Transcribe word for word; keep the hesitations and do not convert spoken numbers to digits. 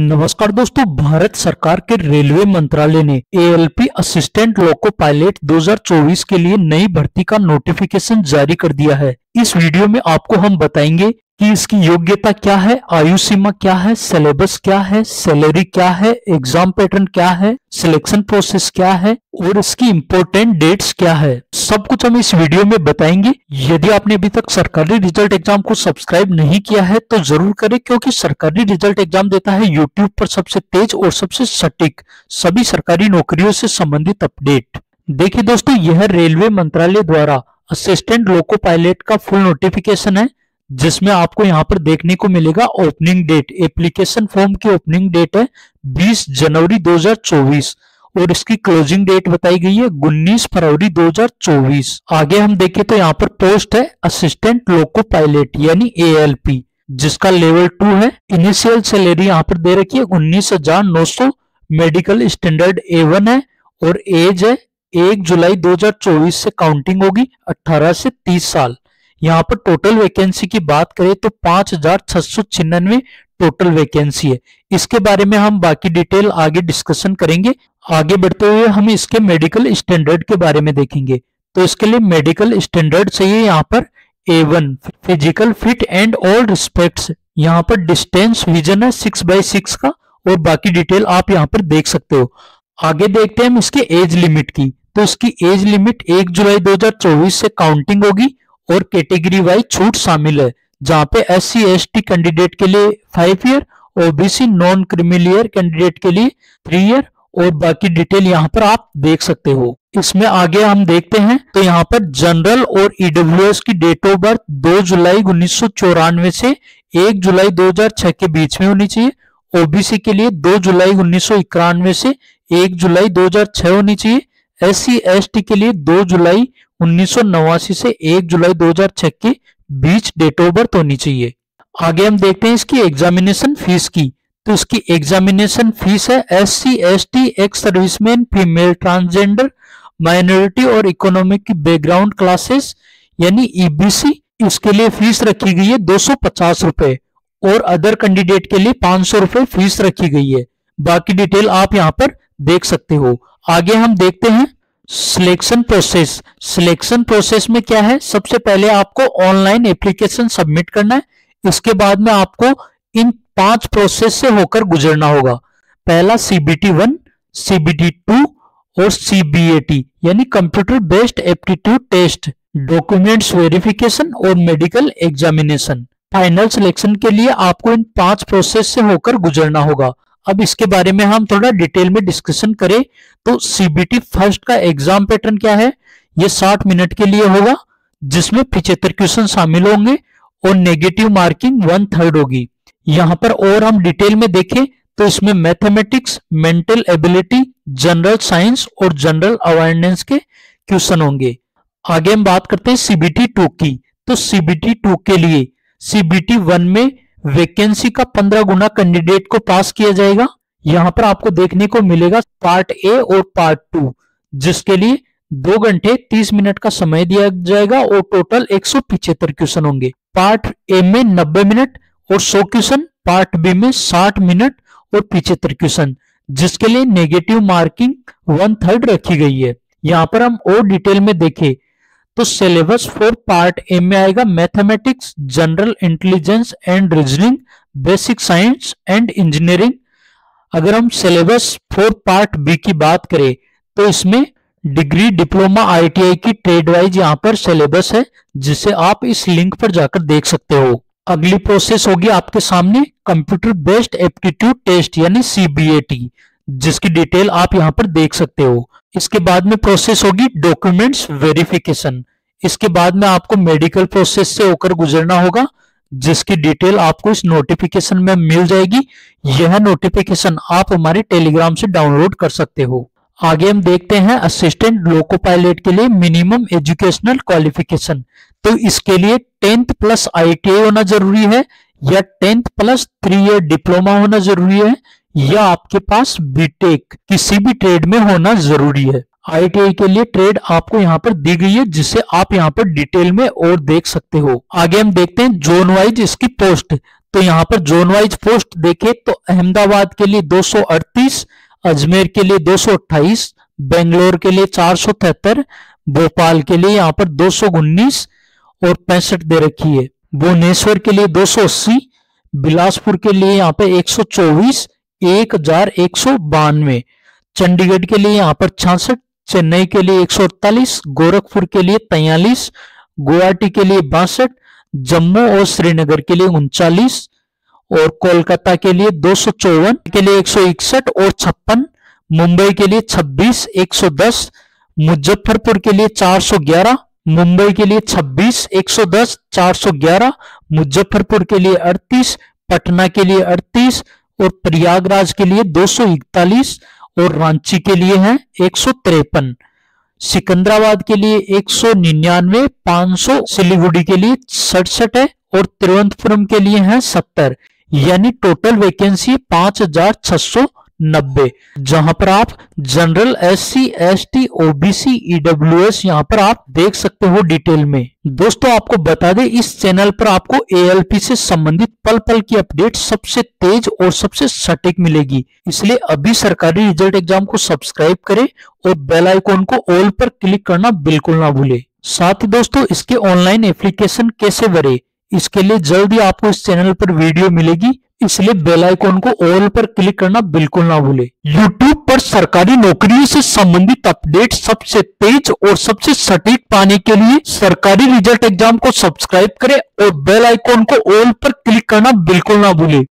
नमस्कार दोस्तों, भारत सरकार के रेलवे मंत्रालय ने A L P assistant loco pilot दो हज़ार चौबीस के लिए नई भर्ती का नोटिफिकेशन जारी कर दिया है। इस वीडियो में आपको हम बताएंगे कि इसकी योग्यता क्या है, आयु सीमा क्या है, सिलेबस क्या है, सैलरी क्या है, एग्जाम पैटर्न क्या है, सिलेक्शन प्रोसेस क्या है और इसकी इम्पोर्टेंट डेट्स क्या है। सब कुछ हम इस वीडियो में बताएंगे। यदि आपने अभी तक सरकारी रिजल्ट एग्जाम को सब्सक्राइब नहीं किया है तो जरूर करें, क्योंकि सरकारी रिजल्ट एग्जाम देता है यूट्यूब पर सबसे तेज और सबसे सटीक सभी सरकारी नौकरियों से संबंधित अपडेट। देखिए दोस्तों, यह रेलवे मंत्रालय द्वारा असिस्टेंट लोको पायलट का फुल नोटिफिकेशन है, जिसमें आपको यहाँ पर देखने को मिलेगा ओपनिंग डेट। एप्लीकेशन फॉर्म की ओपनिंग डेट है बीस जनवरी दो हज़ार चौबीस और इसकी क्लोजिंग डेट बताई गई है उन्नीस फरवरी दो हज़ार चौबीस। आगे हम देखें तो यहाँ पर पोस्ट है असिस्टेंट लोको पायलट यानी ए एल पी, जिसका लेवल टू है। इनिशियल सैलरी यहाँ पर दे रखी है उन्नीस हजार नौ सौ। मेडिकल स्टैंडर्ड ए वन है और एज है एक जुलाई दो हज़ार चौबीस से काउंटिंग होगी, अठारह से तीस साल। यहाँ पर टोटल वैकेंसी की बात करें तो पांच हजार छह सौ छियानवे टोटल वैकेंसी है। इसके बारे में हम बाकी डिटेल आगे डिस्कशन करेंगे। आगे बढ़ते हुए हम इसके मेडिकल स्टैंडर्ड के बारे में देखेंगे तो इसके लिए मेडिकल स्टैंडर्ड चाहिए यहाँ पर A one, physical fit and all respects. यहाँ पर डिस्टेंस विजन है सिक्स बाई सिक्स का और बाकी डिटेल आप यहाँ पर देख सकते हो। आगे देखते हैं हम इसके एज लिमिट की तो इसकी एज लिमिट एक जुलाई दो हजार चौबीस से काउंटिंग होगी और कैटेगरी वाइज छूट शामिल है, जहां पे S C S T candidate के लिए five year, OBC non creamy layer candidate के लिए थ्री ईयर और बाकी डिटेल यहां पर आप देख सकते हो। इसमें आगे हम देखते हैं तो यहां पर जनरल और ई डब्ल्यू एस की डेट ऑफ बर्थ दो जुलाई उन्नीस सौ चौरानवे से एक जुलाई दो हज़ार छह के बीच में होनी चाहिए। ओबीसी के लिए दो जुलाई उन्नीस सौ इक्यानवे से एक जुलाई दो हज़ार छह होनी चाहिए। एस सी एस टी के लिए दो जुलाई उन्नीस सौ नवासी से एक जुलाई दो हज़ार छह के बीच डेट ऑफ बर्थ होनी चाहिए। आगे हम देखते हैं इसकी एग्जामिनेशन फीस की तो इसकी एग्जामिनेशन फीस है S C S T, ex serviceman, female transgender, minority और इकोनॉमिक बैकग्राउंड क्लासेस यानी ई बी सी, इसके लिए फीस रखी गई है दो सौ पचास रुपए और अदर कैंडिडेट के लिए पांच सौ रुपए फीस रखी गई है। बाकी डिटेल आप यहाँ पर देख सकते हो। आगे हम देखते हैं सिलेक्शन प्रोसेस। सिलेक्शन प्रोसेस में क्या है, सबसे पहले आपको ऑनलाइन एप्लीकेशन सबमिट करना है। इसके बाद में आपको इन पांच प्रोसेस से होकर गुजरना होगा। पहला C B T one, C B T two और सी बी ए टी यानी computer based aptitude test, documents verification और मेडिकल एग्जामिनेशन। फाइनल सिलेक्शन के लिए आपको इन पांच प्रोसेस से होकर गुजरना होगा। अब इसके बारे में हम थोड़ा डिटेल में डिस्कशन करें तो सीबीटी फर्स्ट का एग्जाम पैटर्न क्या है, ये साठ मिनट के लिए होगा, जिसमें पचहत्तर क्वेश्चन शामिल होंगे और नेगेटिव मार्किंग वन थर्ड होगी। यहाँ पर और हम डिटेल में देखें तो इसमें mathematics, mental ability, general science और जनरल अवेयरनेस के क्वेश्चन होंगे। आगे हम बात करते हैं सीबीटी टू की तो सीबीटी टू के लिए सीबीटी वन में वैकेंसी का पंद्रह गुना कैंडिडेट को पास किया जाएगा। यहाँ पर आपको देखने को मिलेगा पार्ट ए और पार्ट टू, जिसके लिए दो घंटे तीस मिनट का समय दिया जाएगा और टोटल एक सौ पिछहत्तर क्वेश्चन होंगे। पार्ट ए में नब्बे मिनट और सौ क्वेश्चन, पार्ट बी में साठ मिनट और पिछहत्तर क्वेश्चन, जिसके लिए नेगेटिव मार्किंग वन थर्ड रखी गई है। यहाँ पर हम और डिटेल में देखें तो सिलेबस फॉर पार्ट ए में आएगा mathematics, general intelligence and reasoning, basic science and engineering. अगर हम सिलेबस फॉर पार्ट बी की बात करें तो इसमें degree, diploma, I T I की ट्रेड वाइज यहाँ पर सिलेबस है, जिसे आप इस लिंक पर जाकर देख सकते हो। अगली प्रोसेस होगी आपके सामने कंप्यूटर बेस्ड एप्टीट्यूड टेस्ट यानी सी बी ए टी, जिसकी डिटेल आप यहाँ पर देख सकते हो। इसके बाद में प्रोसेस होगी डॉक्यूमेंट्स वेरिफिकेशन। इसके बाद में आपको मेडिकल प्रोसेस से होकर गुजरना होगा, जिसकी डिटेल आपको इस नोटिफिकेशन में मिल जाएगी। यह नोटिफिकेशन आप हमारे टेलीग्राम से डाउनलोड कर सकते हो। आगे हम देखते हैं असिस्टेंट लोको पायलट के लिए मिनिमम एजुकेशनल क्वालिफिकेशन तो इसके लिए tenth plus I T I होना जरूरी है या tenth plus three year diploma होना जरूरी है या आपके पास बीटेक किसी भी ट्रेड में होना जरूरी है। आई टी आई के लिए ट्रेड आपको यहाँ पर दी गई है, जिसे आप यहाँ पर डिटेल में और देख सकते हो। आगे हम देखते हैं जोन वाइज इसकी पोस्ट तो यहाँ पर जोन वाइज पोस्ट देखें तो अहमदाबाद के लिए दो सौ अड़तीस, अजमेर के लिए दो सौ अट्ठाईस, बेंगलोर के लिए चार सौ तिहत्तर, भोपाल के लिए यहाँ पर दो सौ उन्नीस और पैंसठ दे रखी है। भुवनेश्वर के लिए दो सौ अस्सी, बिलासपुर के लिए यहाँ पे एक सौ चौबीस, एक हजार एक सौ बानवे, चंडीगढ़ के लिए यहाँ पर छियासठ, चेन्नई के लिए एक सौ अड़तालीस, गोरखपुर के लिए तैंतालीस, गुवाहाटी के लिए बासठ, जम्मू और श्रीनगर के लिए उनचालीस और कोलकाता के लिए दो सौ चौवन के लिए एक सौ इकसठ और छप्पन, मुंबई के लिए छब्बीस, एक सौ दस, मुजफ्फरपुर के लिए चार सौ ग्यारह, मुंबई के लिए छब्बीस, एक सौ दस, चार सौ ग्यारह, मुजफ्फरपुर के लिए अड़तीस, पटना के लिए अड़तीस और प्रयागराज के लिए दो सौ इकतालीस और रांची के लिए है एक सौ तिरपन, सिकंदराबाद के लिए एक सौ निन्यानवे, पांच सौ सिलीगुड़ी के लिए सड़सठ है और तिरुवनंतपुरम के लिए है सत्तर, यानी टोटल वैकेंसी पांच हजार छह सौ नब्बे, जहां पर आप general SC, ST, OBC, EWS यहां पर आप देख सकते हो डिटेल में। दोस्तों आपको बता दें इस चैनल पर आपको एएलपी से संबंधित पल पल की अपडेट सबसे तेज और सबसे सटीक मिलेगी, इसलिए अभी सरकारी रिजल्ट एग्जाम को सब्सक्राइब करें और बेल आइकॉन को ऑल पर क्लिक करना बिल्कुल ना भूले। साथ ही दोस्तों इसके ऑनलाइन एप्लीकेशन कैसे भरे इसके लिए जल्दी आपको इस चैनल पर वीडियो मिलेगी, इसलिए बेल आइकॉन को ऑल पर क्लिक करना बिल्कुल ना भूले। यूट्यूब पर सरकारी नौकरियों से संबंधित अपडेट सबसे तेज और सबसे सटीक पाने के लिए सरकारी रिजल्ट एग्जाम को सब्सक्राइब करें और बेल आइकॉन को ऑल पर क्लिक करना बिल्कुल ना भूले।